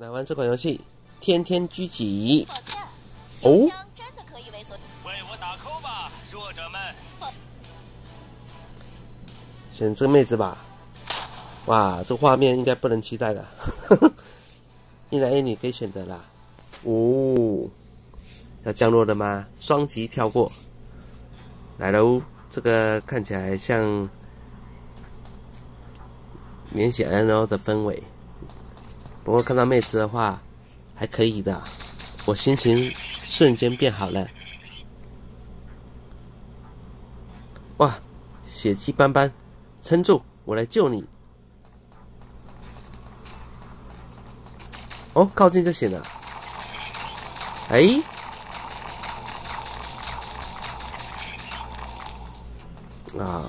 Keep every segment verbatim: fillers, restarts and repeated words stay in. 来玩这款游戏，天天狙击。哦。为我打 call 吧，弱者们。选这妹子吧。哇，这画面应该不能期待了。一来 A 你可以选择啦。哦，要降落的吗？双击跳过。来喽，这个看起来像。 免血 N O 的氛围，不过看到妹子的话，还可以的，我心情瞬间变好了。哇，血迹斑斑，撑住，我来救你。哦，靠近就行了。哎，啊。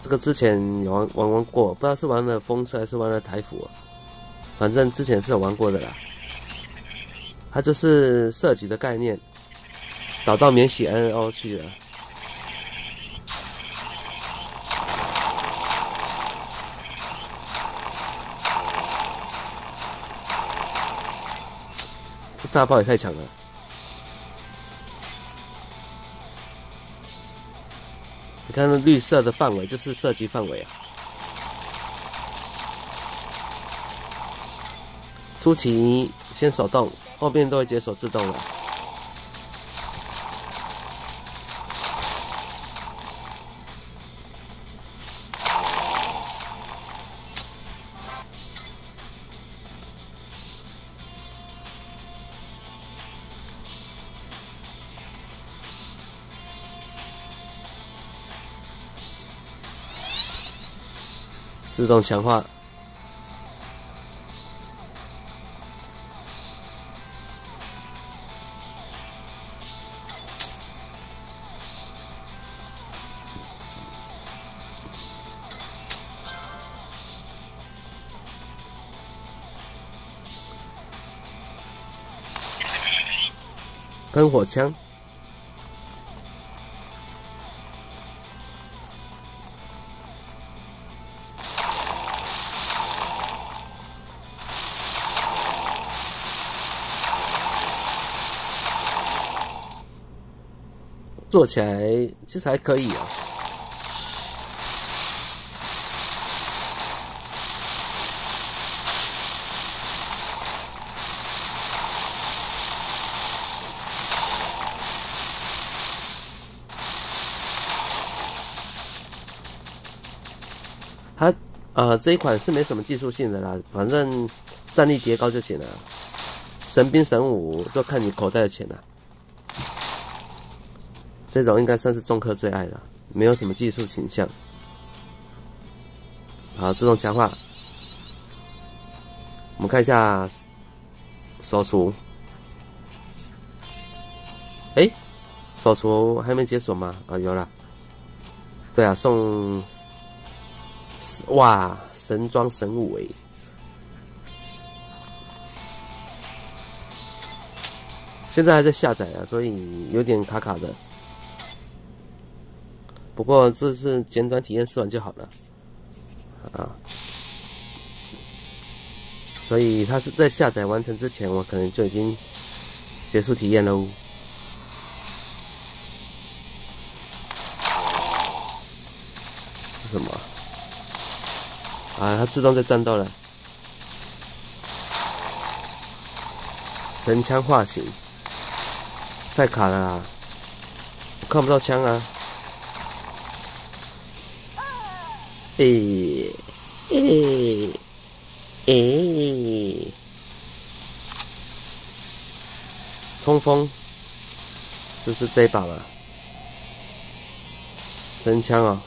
这个之前有玩玩玩过，不知道是玩了风车还是玩了台服，反正之前是有玩过的啦。它就是射击的概念，导到免洗 N O 去了。这大炮也太强了。 你看那绿色的范围就是射击范围啊！初期先手动，后面都会解锁自动了。自动强化，喷火枪。 做起来其实还可以啊，它呃这一款是没什么技术性的啦，反正战力叠高就行了，神兵神武就看你口袋的钱了。 这种应该算是中科最爱了，没有什么技术倾向。好，自动强化。我们看一下手厨。哎，手厨还没解锁吗？啊、哦，有了。对啊，送。哇，神装神武哎。 现在还在下载啊，所以有点卡卡的。不过这次简短体验试完就好了，啊。所以它是在下载完成之前，我可能就已经结束体验喽。是什么？啊，它自动在战斗了。神枪化形。 太卡了啦，我看不到枪啊！诶诶诶！冲锋，这是这一把吧？神枪哦，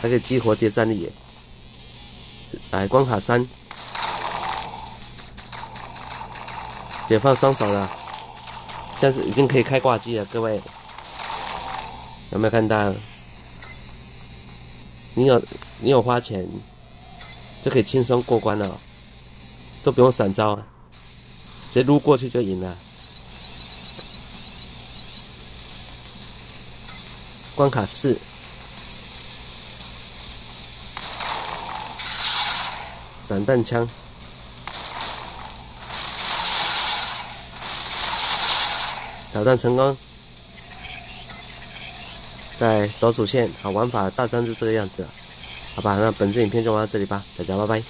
还可以激活谍战力耶！来，关卡三，解放双手了。 现在已经可以开挂机了，各位有没有看到？你有你有花钱，就可以轻松过关了，都不用闪招啊，直接撸过去就赢了。关卡四，散弹枪，挑战成功。再找主线，好，玩法大致是这个样子，好吧？那本次影片就玩到这里吧，大家拜拜。